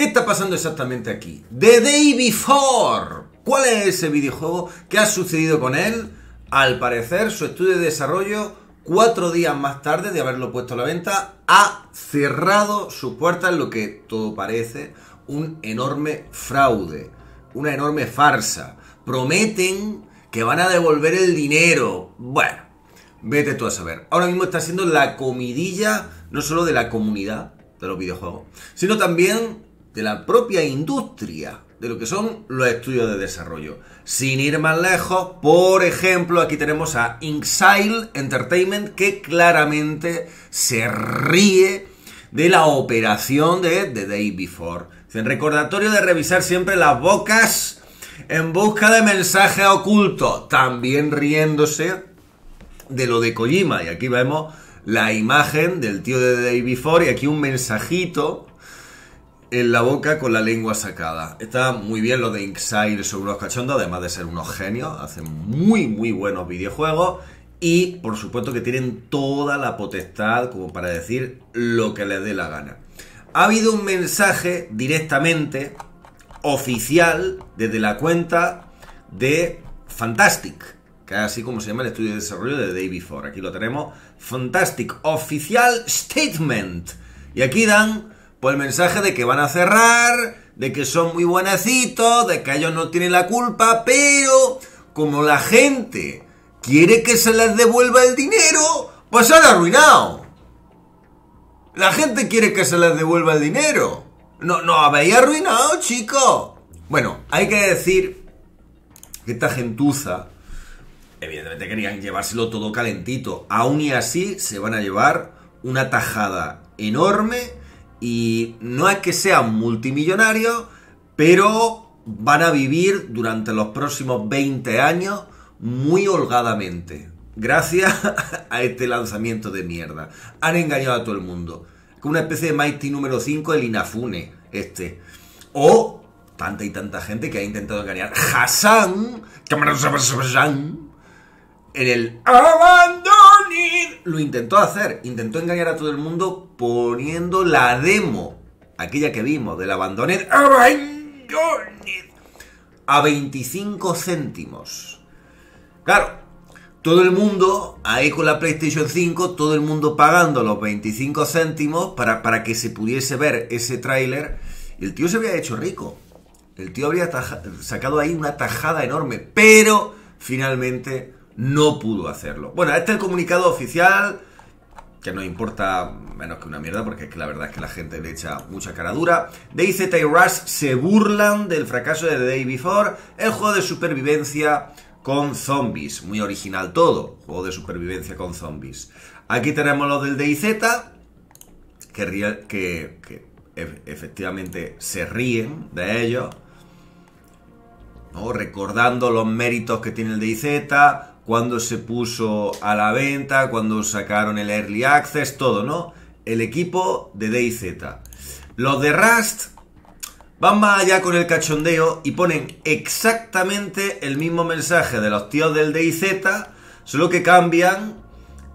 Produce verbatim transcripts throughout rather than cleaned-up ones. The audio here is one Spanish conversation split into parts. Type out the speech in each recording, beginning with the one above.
¿Qué está pasando exactamente aquí? The Day Before. ¿Cuál es ese videojuego? ¿Qué ha sucedido con él? Al parecer, su estudio de desarrollo, cuatro días más tarde de haberlo puesto a la venta, ha cerrado su puerta en lo que todo parece un enorme fraude, una enorme farsa. Prometen que van a devolver el dinero. Bueno, vete tú a saber. Ahora mismo está siendo la comidilla no solo de la comunidad de los videojuegos, sino también de la propia industria, de lo que son los estudios de desarrollo. Sin ir más lejos, por ejemplo, aquí tenemos a Inxile Entertainment, que claramente se ríe de la operación de The Day Before. En recordatorio de revisar siempre las bocas en busca de mensajes ocultos. También riéndose de lo de Kojima. Y aquí vemos la imagen del tío de The Day Before y aquí un mensajito en la boca con la lengua sacada. Está muy bien lo de Inxile sobre los cachondos, además de ser unos genios. Hacen muy, muy buenos videojuegos y, por supuesto, que tienen toda la potestad como para decir lo que les dé la gana. Ha habido un mensaje directamente oficial desde la cuenta de Fantastic, que es así como se llama el estudio de desarrollo de The Day Before. Aquí lo tenemos, Fantastic Official Statement. Y aquí dan pues el mensaje de que van a cerrar, de que son muy buenacitos, de que ellos no tienen la culpa, pero como la gente quiere que se les devuelva el dinero, pues se han arruinado. La gente quiere que se les devuelva el dinero. No, no habéis arruinado, chicos. Bueno, hay que decir que esta gentuza, evidentemente querían llevárselo todo calentito. Aún y así se van a llevar una tajada enorme y no es que sean multimillonarios, pero van a vivir durante los próximos veinte años muy holgadamente. Gracias a este lanzamiento de mierda. Han engañado a todo el mundo. Con una especie de Mighty número cinco, el Inafune este. O tanta y tanta gente que ha intentado engañar. Hassan, en el Abandoned, lo intentó hacer. Intentó engañar a todo el mundo poniendo la demo, aquella que vimos del Abandoned, Abandoned, a veinticinco céntimos. Claro, todo el mundo ahí con la PlayStation cinco, todo el mundo pagando los veinticinco céntimos para, para que se pudiese ver ese tráiler. El tío se había hecho rico. El tío habría taja, sacado ahí una tajada enorme, pero finalmente no pudo hacerlo. Bueno, este es el comunicado oficial, que no importa menos que una mierda, porque es que la verdad es que la gente le echa mucha cara dura. DayZ y Rush se burlan del fracaso de The Day Before, el juego de supervivencia con zombies. Muy original todo, juego de supervivencia con zombies. Aquí tenemos los del D ayZ, que, ríe, que, que e efectivamente se ríen de ellos, ¿no? Recordando los méritos que tiene el D ayZ, cuando se puso a la venta, cuando sacaron el Early Access, todo, ¿no? El equipo de D ayZ. Los de Rust van más allá con el cachondeo y ponen exactamente el mismo mensaje de los tíos del D ayZ, solo que cambian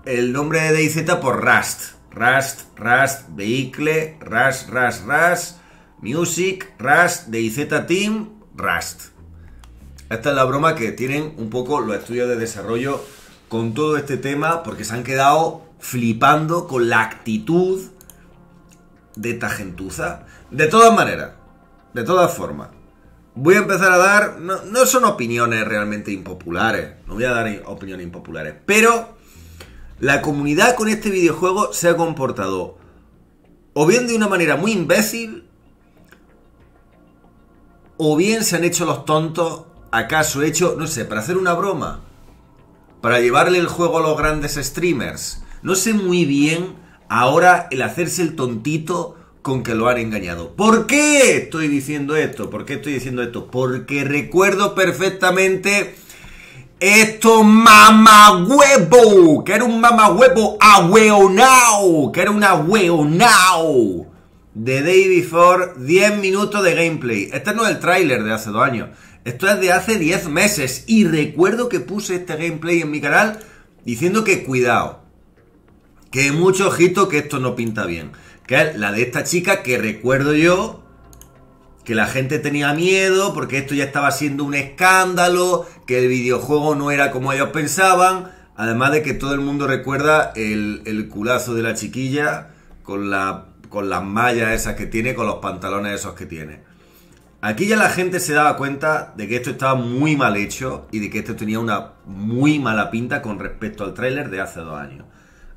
el nombre de D ayZ por Rust. Rust, Rust, Vehicle, Rust, Rust, Rust, Music, Rust, D ayZ Team, Rust. Esta es la broma que tienen un poco los estudios de desarrollo con todo este tema, porque se han quedado flipando con la actitud de esta gentuza. De todas maneras, de todas formas, voy a empezar a dar... No, no son opiniones realmente impopulares. No voy a dar opiniones impopulares. Pero la comunidad con este videojuego se ha comportado o bien de una manera muy imbécil, o bien se han hecho los tontos, acaso hecho, no sé, para hacer una broma, para llevarle el juego a los grandes streamers. No sé muy bien ahora el hacerse el tontito con que lo han engañado. ¿Por qué estoy diciendo esto? ¿Por qué estoy diciendo esto? Porque recuerdo perfectamente estos mamahuevos, que era un mamahuevo ahueonao, que era un ahueonao. The Day Before, diez minutos de gameplay. Este no es el tráiler de hace dos años. Esto es de hace diez meses. Y recuerdo que puse este gameplay en mi canal diciendo que cuidado, que mucho ojito, que esto no pinta bien. Que es la de esta chica que recuerdo yo que la gente tenía miedo porque esto ya estaba siendo un escándalo, que el videojuego no era como ellos pensaban, además de que todo el mundo recuerda el, el culazo de la chiquilla con, la, con las mallas esas que tiene, con los pantalones esos que tiene. Aquí ya la gente se daba cuenta de que esto estaba muy mal hecho y de que esto tenía una muy mala pinta con respecto al tráiler de hace dos años.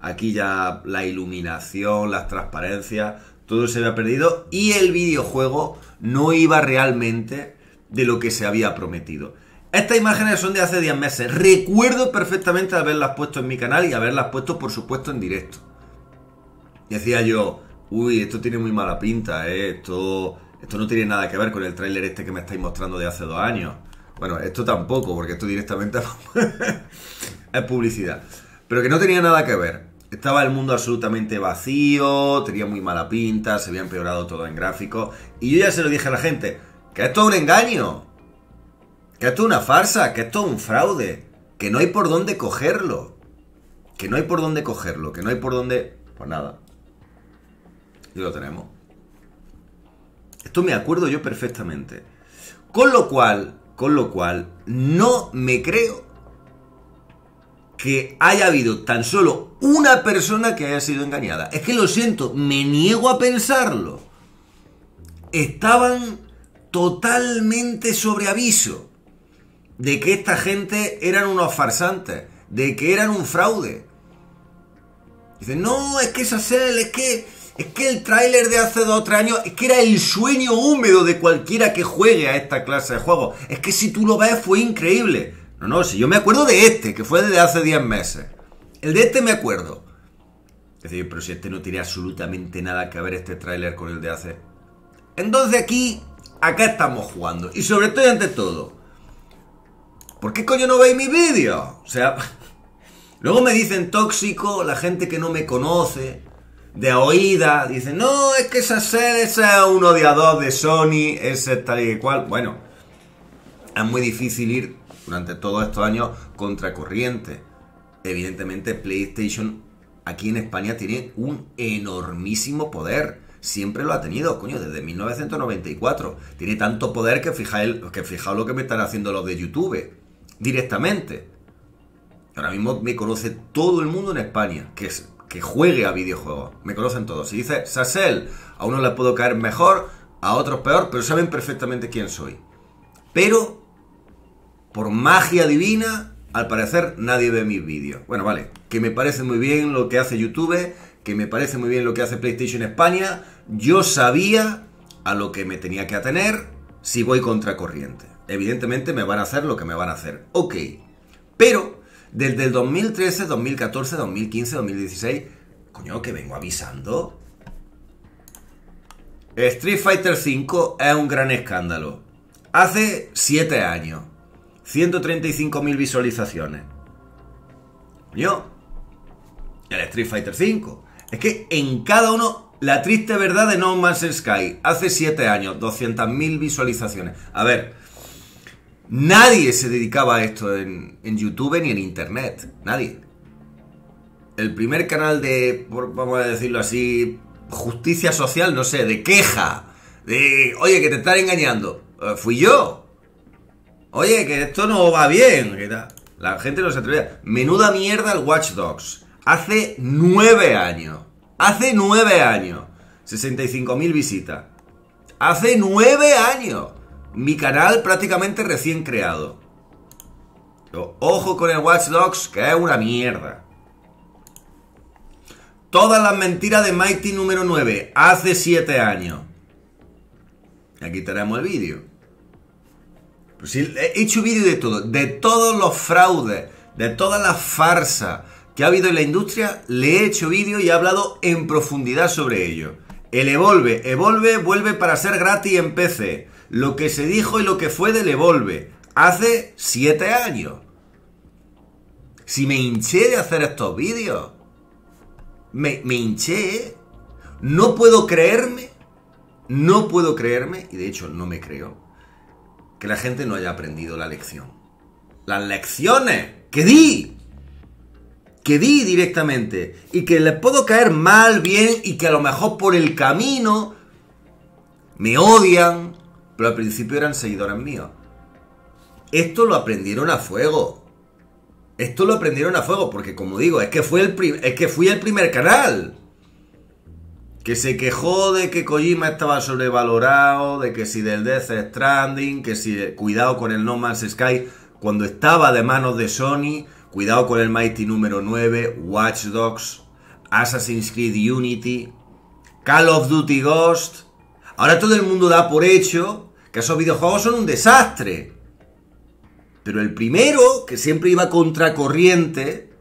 Aquí ya la iluminación, las transparencias, todo se había perdido y el videojuego no iba realmente de lo que se había prometido. Estas imágenes son de hace diez meses. Recuerdo perfectamente haberlas puesto en mi canal y haberlas puesto, por supuesto, en directo. Decía yo, uy, esto tiene muy mala pinta, ¿eh? esto, esto no tiene nada que ver con el tráiler este que me estáis mostrando de hace dos años. Bueno, esto tampoco, porque esto directamente es publicidad. Pero que no tenía nada que ver. Estaba el mundo absolutamente vacío, tenía muy mala pinta, se había empeorado todo en gráficos. Y yo ya se lo dije a la gente, que esto es un engaño, que esto es una farsa, que esto es un fraude, que no hay por dónde cogerlo, que no hay por dónde cogerlo, que no hay por dónde... Pues nada. Y lo tenemos. Esto me acuerdo yo perfectamente. Con lo cual, con lo cual, no me creo que haya habido tan solo una persona que haya sido engañada. Es que lo siento, me niego a pensarlo. Estaban totalmente sobre aviso de que esta gente eran unos farsantes, de que eran un fraude. Dicen, no, es que esa serie, es que, es que el tráiler de hace dos o tres años, es que era el sueño húmedo de cualquiera que juegue a esta clase de juegos. Es que si tú lo ves fue increíble. No, no, si yo me acuerdo de este, que fue desde hace diez meses. El de este me acuerdo. Es decir, pero si este no tiene absolutamente nada que ver este tráiler con el de hace... Entonces aquí, acá estamos jugando. Y sobre todo y ante todo, ¿por qué coño no veis mis vídeos? O sea, luego me dicen tóxico, la gente que no me conoce, de oída, dicen, no, es que esa serie, ese es un odiador de Sony, ese tal y cual. Bueno, es muy difícil ir durante todos estos años contracorriente. Evidentemente PlayStation aquí en España tiene un enormísimo poder. Siempre lo ha tenido, coño, desde mil novecientos noventa y cuatro. Tiene tanto poder que fijaos, que fijaos lo que me están haciendo los de YouTube directamente. Ahora mismo me conoce todo el mundo en España que, es, que juegue a videojuegos. Me conocen todos. Si dice Sasel, a uno le puedo caer mejor, a otros peor, pero saben perfectamente quién soy. Pero por magia divina, al parecer nadie ve mis vídeos. Bueno, vale, que me parece muy bien lo que hace YouTube, que me parece muy bien lo que hace PlayStation España. Yo sabía a lo que me tenía que atener si voy contracorriente. Evidentemente me van a hacer lo que me van a hacer. Ok, pero desde el dos mil trece, dos mil catorce, dos mil quince, dos mil dieciséis, coño, que vengo avisando. Street Fighter cinco es un gran escándalo. Hace siete años. ciento treinta y cinco mil visualizaciones. Yo, el Street Fighter cinco. Es que en cada uno, la triste verdad de No Man's Sky. Hace siete años, doscientas mil visualizaciones. A ver, nadie se dedicaba a esto en, en YouTube ni en Internet. Nadie. El primer canal de, vamos a decirlo así, justicia social, no sé, de queja. De, oye, que te están engañando. Uh, fui yo. Oye, que esto no va bien. La gente no se atrevía. Menuda mierda el Watch Dogs. Hace nueve años. Hace nueve años. sesenta y cinco mil visitas. Hace nueve años. Mi canal prácticamente recién creado. Ojo con el Watch Dogs, que es una mierda. Todas las mentiras de Mighty número nueve. Hace siete años. Aquí tenemos el vídeo. Pues sí, he hecho vídeo de todo, de todos los fraudes, de todas las farsas que ha habido en la industria, le he hecho vídeo y he hablado en profundidad sobre ello. El Evolve, Evolve vuelve para ser gratis en P C. Lo que se dijo y lo que fue del Evolve, hace siete años. Si me hinché de hacer estos vídeos, me, me hinché, no puedo creerme, no puedo creerme, y de hecho no me creo, que la gente no haya aprendido la lección. Las lecciones que di, que di directamente, y que les puedo caer mal, bien, y que a lo mejor por el camino me odian, pero al principio eran seguidores míos. Esto lo aprendieron a fuego. Esto lo aprendieron a fuego, porque como digo, es que, fue el es que fui el primer canal que se quejó de que Kojima estaba sobrevalorado, de que si del Death Stranding, que si cuidado con el No Man's Sky, cuando estaba de manos de Sony, cuidado con el Mighty número nueve, Watch Dogs, Assassin's Creed Unity, Call of Duty Ghost. Ahora todo el mundo da por hecho que esos videojuegos son un desastre. Pero el primero, que siempre iba contracorriente,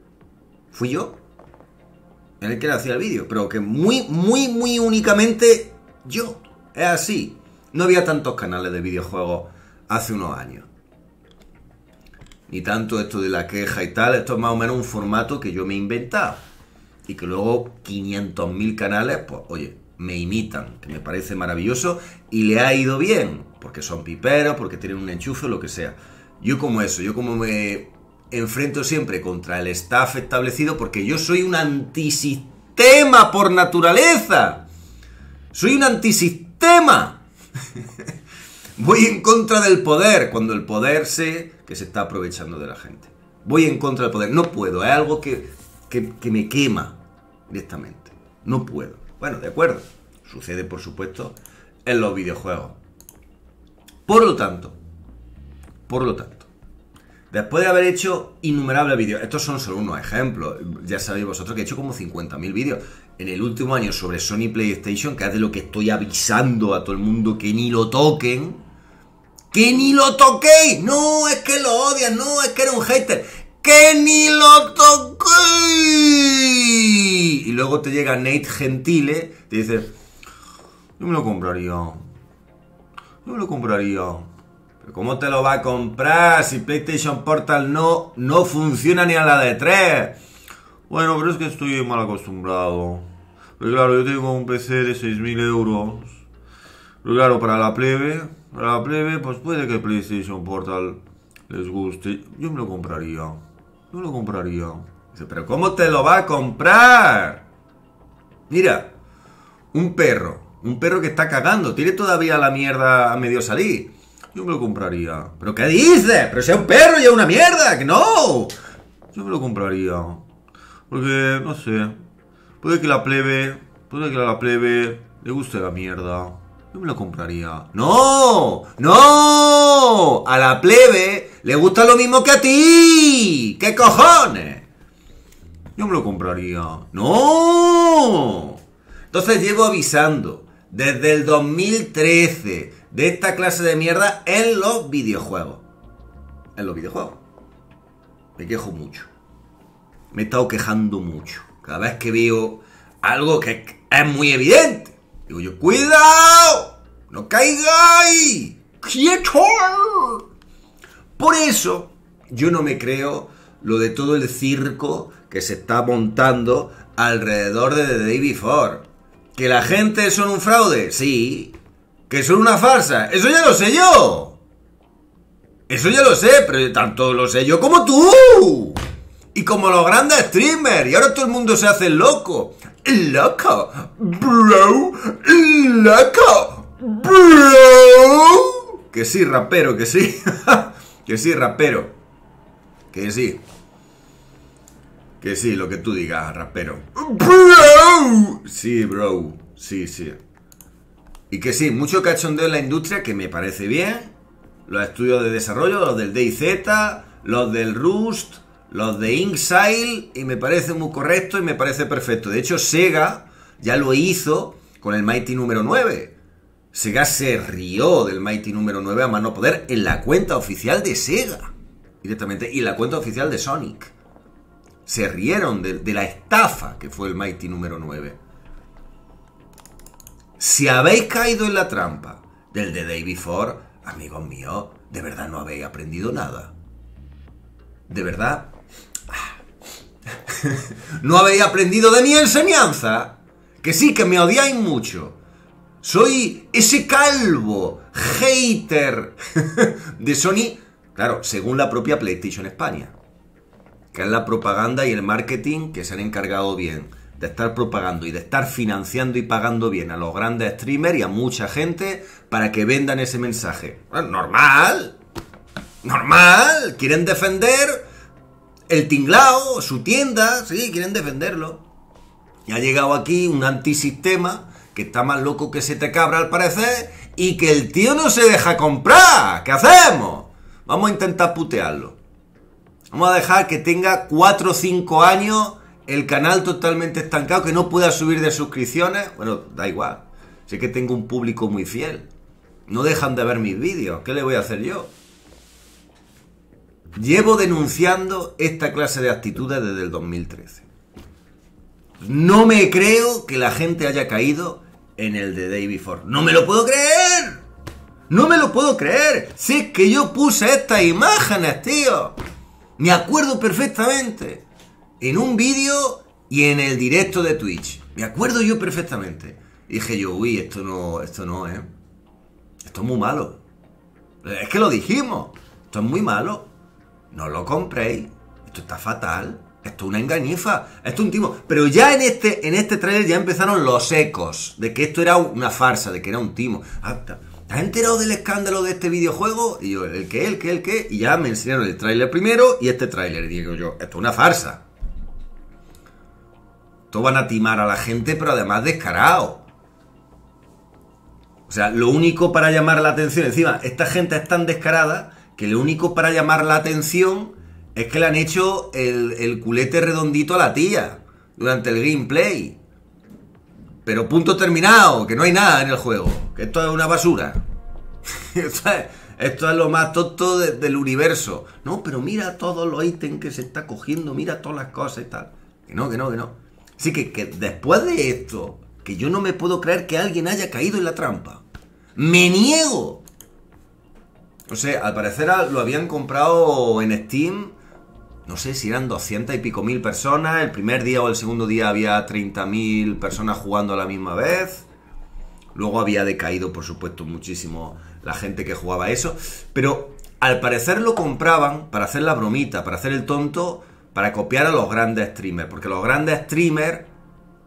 fui yo. En el que le hacía el vídeo. Pero que muy, muy, muy únicamente yo. Es así. No había tantos canales de videojuegos hace unos años. Ni tanto esto de la queja y tal. Esto es más o menos un formato que yo me he inventado. Y que luego quinientos mil canales, pues oye, me imitan. Que me parece maravilloso. Y le ha ido bien. Porque son piperos, porque tienen un enchufe o lo que sea. Yo como eso, yo como me enfrento siempre contra el staff establecido, porque yo soy un antisistema por naturaleza. Soy un antisistema. Voy en contra del poder, cuando el poder sé que se está aprovechando de la gente. Voy en contra del poder, no puedo, es algo que, que, que me quema directamente. No puedo. Bueno, de acuerdo, sucede por supuesto en los videojuegos. Por lo tanto, Por lo tanto, después de haber hecho innumerables vídeos, estos son solo unos ejemplos, ya sabéis vosotros que he hecho como cincuenta mil vídeos en el último año sobre Sony PlayStation, que es de lo que estoy avisando a todo el mundo que ni lo toquen, que ni lo toquéis, no es que lo odias, no es que eres un hater, que ni lo toquéis. Y luego te llega Nate Gentile, te dice, yo me lo compraría, yo me lo compraría. ¿Cómo te lo va a comprar si PlayStation Portal no, no funciona ni a la de tres? Bueno, pero es que estoy mal acostumbrado. Pero claro, yo tengo un P C de seis mil euros. Pero claro, para la plebe, para la plebe, pues puede que PlayStation Portal les guste. Yo me lo compraría. Yo lo compraría. Dice, pero ¿cómo te lo va a comprar? Mira, un perro. Un perro que está cagando. Tiene todavía la mierda a medio salir. Yo me lo compraría. ¿Pero qué dices? Pero sea un perro y es una mierda. ¡Que no! Yo me lo compraría. Porque, no sé. Puede que la plebe. Puede que a la plebe le guste la mierda. Yo me lo compraría. ¡No! ¡No! A la plebe le gusta lo mismo que a ti. ¡Qué cojones! Yo me lo compraría. ¡No! Entonces llevo avisando desde el dos mil trece. De esta clase de mierda en los videojuegos. En los videojuegos. Me quejo mucho. Me he estado quejando mucho. Cada vez que veo algo que es muy evidente. Digo yo, ¡cuidado! ¡No caigáis! ¡Quieto! Por eso yo no me creo lo de todo el circo que se está montando alrededor de The Day Before. ¿Que la gente son un fraude? Sí. Que son una farsa, eso ya lo sé yo. Eso ya lo sé, pero tanto lo sé yo como tú. Y como los grandes streamers. Y ahora todo el mundo se hace loco. Loco, bro. Loco, bro. Que sí, rapero, que sí. Que sí, rapero. Que sí. Que sí, lo que tú digas, rapero. Bro. Sí, bro. Sí, sí. Y que sí, mucho cachondeo en la industria, que me parece bien. Los estudios de desarrollo, los del D I Z, los del Rust, los de InXile, y me parece muy correcto y me parece perfecto. De hecho, Sega ya lo hizo con el Mighty número nueve. Sega se rió del Mighty número nueve a mano poder en la cuenta oficial de Sega. Directamente, y en la cuenta oficial de Sonic. Se rieron de, de la estafa que fue el Mighty número nueve. Si habéis caído en la trampa del The Day Before, amigos míos, de verdad no habéis aprendido nada. De verdad. No habéis aprendido de mi enseñanza. Que sí, que me odiáis mucho. Soy ese calvo, hater de Sony. Claro, según la propia PlayStation España. Que es la propaganda y el marketing que se han encargado bien de estar propagando y de estar financiando y pagando bien a los grandes streamers y a mucha gente para que vendan ese mensaje. Bueno, normal, normal, quieren defender el tinglao, su tienda, sí, quieren defenderlo. Y ha llegado aquí un antisistema que está más loco que se te cabra al parecer y que el tío no se deja comprar. ¿Qué hacemos? Vamos a intentar putearlo. Vamos a dejar que tenga cuatro o cinco años el canal totalmente estancado, que no pueda subir de suscripciones. Bueno, da igual. Sé que tengo un público muy fiel. No dejan de ver mis vídeos. ¿Qué le voy a hacer yo? Llevo denunciando esta clase de actitudes desde el dos mil trece. No me creo que la gente haya caído en el de Day Before. ¡No me lo puedo creer! ¡No me lo puedo creer! Si es que yo puse estas imágenes, tío. Me acuerdo perfectamente. En un vídeo y en el directo de Twitch. Me acuerdo yo perfectamente. Y dije yo, uy, esto no, esto no, ¿eh? Esto es muy malo. Es que lo dijimos. Esto es muy malo. No lo compréis. Esto está fatal. Esto es una engañifa. Esto es un timo. Pero ya en este, en este trailer ya empezaron los ecos de que esto era una farsa, de que era un timo. Hasta... ¿Te has enterado del escándalo de este videojuego? Y yo, ¿el qué? ¿El qué? ¿El qué? Y ya me enseñaron el tráiler primero y este tráiler. Y digo yo, esto es una farsa. Esto van a timar a la gente, pero además descarado. O sea, lo único para llamar la atención... Encima, esta gente es tan descarada que lo único para llamar la atención es que le han hecho el, el culete redondito a la tía durante el gameplay. Pero punto terminado, que no hay nada en el juego. Que esto es una basura. esto, es, esto es lo más tonto de, del universo. No, pero mira todos los ítems que se está cogiendo, mira todas las cosas y tal. Que no, que no, que no. Así que, que después de esto, que yo no me puedo creer que alguien haya caído en la trampa. ¡Me niego! O sea, al parecer lo habían comprado en Steam... No sé si eran doscientas y pico mil personas. El primer día o el segundo día había treinta mil personas jugando a la misma vez. Luego había decaído, por supuesto, muchísimo la gente que jugaba eso. Pero al parecer lo compraban para hacer la bromita, para hacer el tonto, para copiar a los grandes streamers. Porque los grandes streamers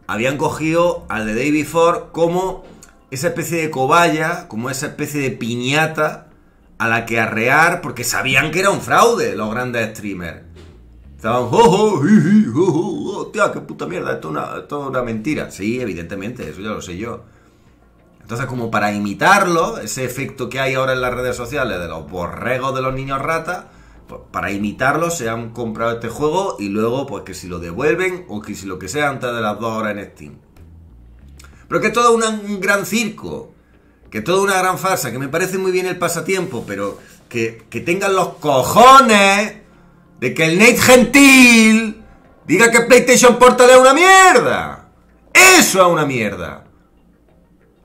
habían cogido al de Day Before como esa especie de cobaya, como esa especie de piñata a la que arrear, porque sabían que era un fraude los grandes streamers. Estaban, oh, oh, oh, oh, oh, tía, qué puta mierda, esto es, una, esto es una mentira. Sí, evidentemente, eso ya lo sé yo. Entonces, como para imitarlo, ese efecto que hay ahora en las redes sociales de los borregos de los niños ratas, pues para imitarlo se han comprado este juego y luego, pues que si lo devuelven o que si lo que sea antes de las dos horas en Steam. Pero que todo es un gran circo, que todo es una gran farsa, que me parece muy bien el pasatiempo, pero que, que tengan los cojones... de que el Nate Gentil diga que PlayStation Portal es una mierda. Eso es una mierda.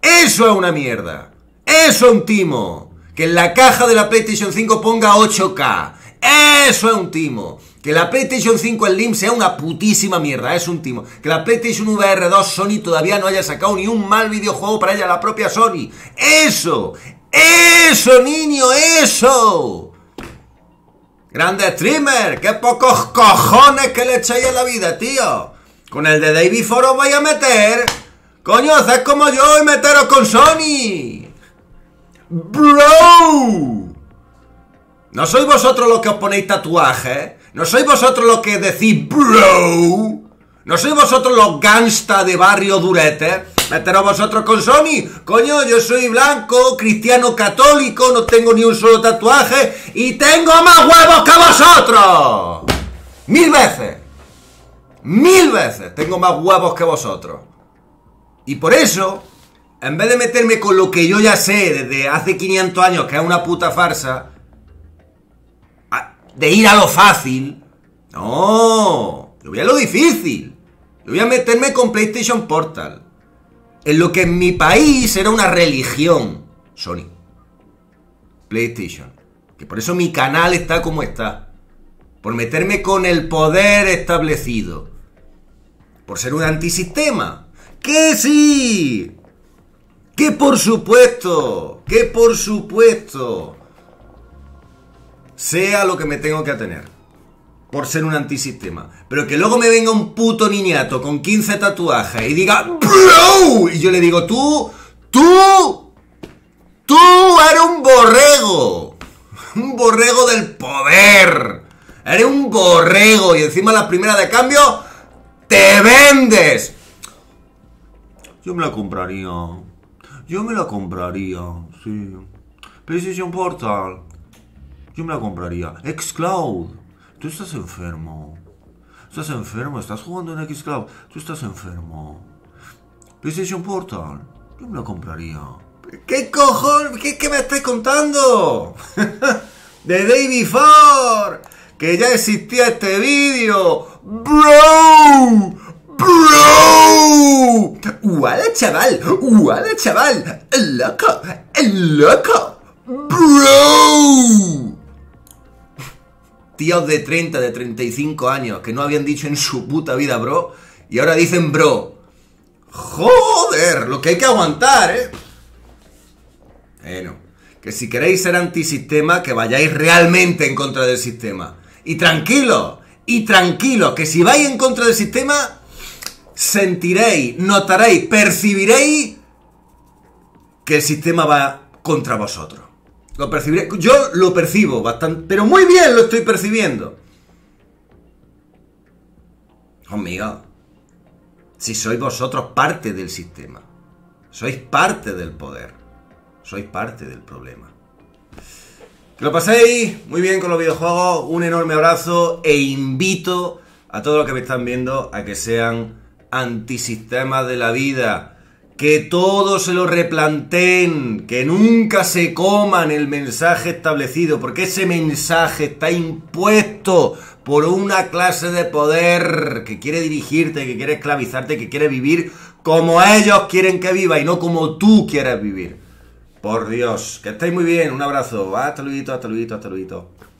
Eso es una mierda. Eso es un timo. Que en la caja de la PlayStation cinco ponga ocho K. Eso es un timo. Que la PlayStation cinco Slim sea una putísima mierda. Es un timo. Que la PlayStation V R dos Sony todavía no haya sacado ni un mal videojuego para ella, la propia Sony. Eso. Eso, niño. Eso. ¡Grande streamer! ¡Qué pocos cojones que le echáis a la vida, tío! Con el de Day Before os vais a meter. ¡Coño, haced como yo y meteros con Sony! ¡Bro! No sois vosotros los que os ponéis tatuajes. No sois vosotros los que decís bro. No sois vosotros los gangsta de barrio durete. Meteros vosotros con Sony. Coño, yo soy blanco, cristiano católico, no tengo ni un solo tatuaje y tengo más huevos que vosotros. Mil veces. Mil veces tengo más huevos que vosotros. Y por eso, en vez de meterme con lo que yo ya sé desde hace quinientos años, que es una puta farsa, de ir a lo fácil, no... Yo voy a lo difícil. Yo voy a meterme con PlayStation Portal. En lo que en mi país era una religión. Sony. PlayStation. Que por eso mi canal está como está. Por meterme con el poder establecido. Por ser un antisistema. ¡Que sí! ¡Que por supuesto! ¡Que por supuesto! Sea lo que me tengo que atener. por ser un antisistema. Pero que luego me venga un puto niñato con quince tatuajes y diga ¡bro! Y yo le digo, tú, tú, tú eres un borrego. Un borrego del poder. Eres un borrego. Y encima las primeras de cambio te vendes. Yo me la compraría. Yo me la compraría, sí. PlayStation Portal. Yo me la compraría. Xcloud. Tú estás enfermo. Estás enfermo. Estás jugando en Xcloud. Tú estás enfermo. PlayStation Portal. Yo me la compraría. ¿Qué cojones? ¿Qué, qué me estáis contando? The Day Before. Que ya existía este vídeo. Bro. Bro. Uala, chaval. Uala, chaval. El loco. El loco. Bro. Tíos de treinta, de treinta y cinco años que no habían dicho en su puta vida bro y ahora dicen bro. Joder, lo que hay que aguantar, ¿eh? Bueno, que si queréis ser antisistema, que vayáis realmente en contra del sistema. Y tranquilos, y tranquilos, que si vais en contra del sistema, sentiréis, notaréis, percibiréis que el sistema va contra vosotros. Lo percibiré. Yo lo percibo bastante, pero muy bien lo estoy percibiendo. Amigo, si sois vosotros parte del sistema, sois parte del poder, sois parte del problema. Que lo paséis muy bien con los videojuegos, un enorme abrazo e invito a todos los que me están viendo a que sean antisistemas de la vida. Que todos se lo replanteen, que nunca se coman el mensaje establecido, porque ese mensaje está impuesto por una clase de poder que quiere dirigirte, que quiere esclavizarte, que quiere vivir como ellos quieren que viva y no como tú quieras vivir. Por Dios, que estéis muy bien, un abrazo, hasta luego, hasta luego, hasta luego.